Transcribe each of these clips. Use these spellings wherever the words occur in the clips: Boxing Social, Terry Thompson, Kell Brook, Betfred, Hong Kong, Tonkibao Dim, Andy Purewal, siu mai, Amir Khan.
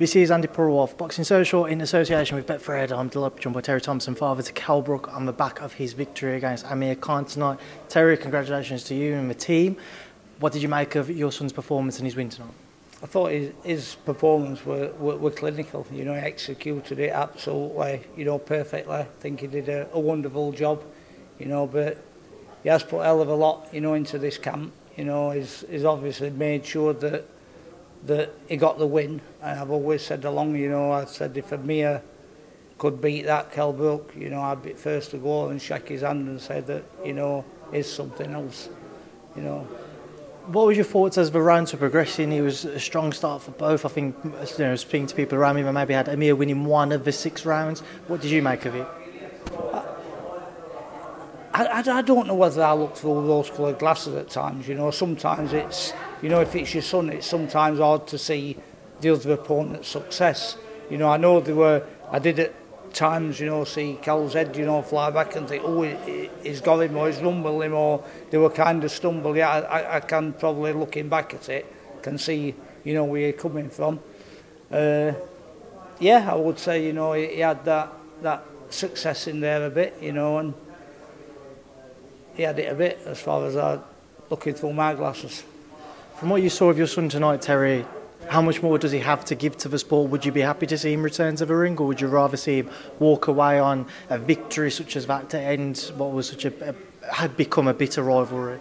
This is Andy Purewal of Boxing Social in association with Betfred. I'm joined by Terry Thompson, father to Kell Brook, on the back of his victory against Amir Khan tonight. Terry, congratulations to you and the team. What did you make of your son's performance and his win tonight? I thought his performance were clinical. You know, he executed it absolutely, you know, perfectly. I think he did a wonderful job, you know, but he has put a hell of a lot, you know, into this camp. You know, he's obviously made sure that he got the win, and I've always said along, you know, I said if Amir could beat that Kell Brook, you know, I'd be first to go and shake his hand and say that, you know, is something else, you know. What was your thoughts as the rounds were progressing? It was a strong start for both. I think, you know, speaking to people around me, I maybe had Amir winning one of the 6 rounds. What did you make of it? I don't know whether I look through those coloured glasses at times, you know. Sometimes it's, you know, if it's your son, it's sometimes hard to see the other opponent's success. You know, I know they were, I did at times, you know, see Kell's head, you know, fly back and think, oh, he's got him or he's rumbled him, or they were kind of stumbled. Yeah, I can probably, looking back at it, can see, you know, where you're coming from. Yeah, I would say, you know, he had that success in there a bit, you know, and he had it a bit as far as I looking through my glasses. From what you saw of your son tonight, Terry, how much more does he have to give to the sport? Would you be happy to see him return to the ring, or would you rather see him walk away on a victory such as that to end what was such had become a bitter rivalry?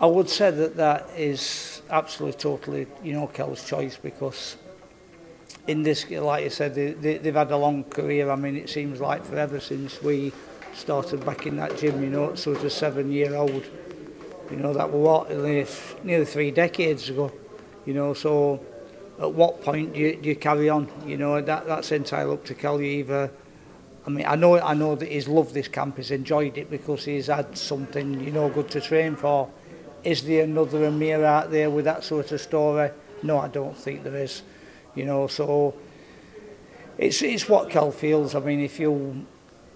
I would say that is absolutely, totally, you know, Kell's choice, because in this, like I said, they've had a long career. I mean, it seems like forever since we started back in that gym, you know, so it's a 7-year-old. You know, that were what, nearly 3 decades ago, you know, so at what point do you carry on? You know, that's entirely up to Kell. Either, I mean, I know that he's loved this camp, he's enjoyed it because he's had something, you know, good to train for. Is there another Amir out there with that sort of story? No, I don't think there is, you know, so it's what Kell feels. I mean, if you,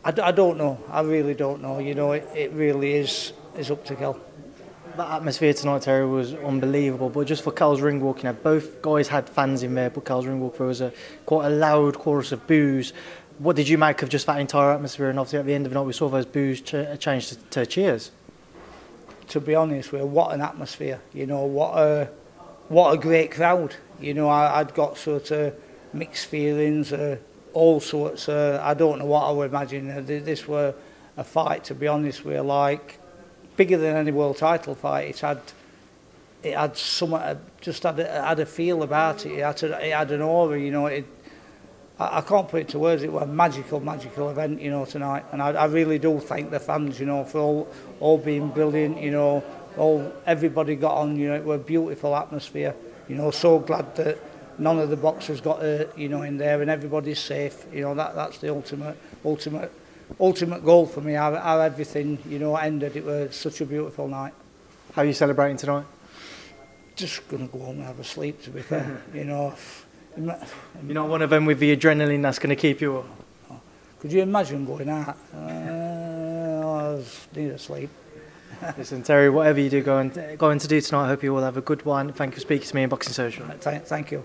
I don't know, I really don't know, you know, it really is up to Kell. That atmosphere tonight, Terry, was unbelievable. But just for Kell's ring walk, you know, both guys had fans in there, but Kell's ring walk, there was quite a loud chorus of boos. What did you make of just that entire atmosphere? And obviously at the end of the night, we saw those boos change to cheers. To be honest, what an atmosphere! You know, what a great crowd! You know, I'd got sort of mixed feelings, all sorts. I don't know what I would imagine. This were a fight, to be honest, like bigger than any world title fight. It had some, just had a feel about it. It had an aura, you know. I can't put it to words. It was a magical event, you know, tonight. And I really do thank the fans, you know, for all being brilliant, you know. Everybody got on, you know. It was a beautiful atmosphere, you know. So glad that none of the boxers got hurt, you know, in there, and everybody's safe. You know, that's the ultimate goal for me, how everything, you know, ended. It was such a beautiful night. How are you celebrating tonight? Just going to go home and have a sleep, to be fair. You know, you're not one of them with the adrenaline that's going to keep you up? Could you imagine going out? I need a sleep. Listen, Terry, whatever you do going to do tonight, I hope you all have a good one. Thank you for speaking to me in Boxing Social. Thank you.